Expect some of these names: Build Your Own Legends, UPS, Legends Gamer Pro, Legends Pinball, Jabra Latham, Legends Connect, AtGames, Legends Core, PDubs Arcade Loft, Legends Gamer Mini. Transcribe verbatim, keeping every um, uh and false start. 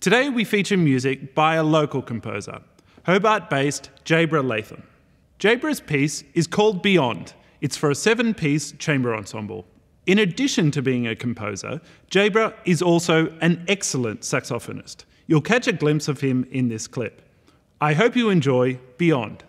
Today we feature music by a local composer, Hobart-based Jabra Latham. Jabra's piece is called Beyond. It's for a seven-piece chamber ensemble. In addition to being a composer, Jabra is also an excellent saxophonist. You'll catch a glimpse of him in this clip. I hope you enjoy Beyond.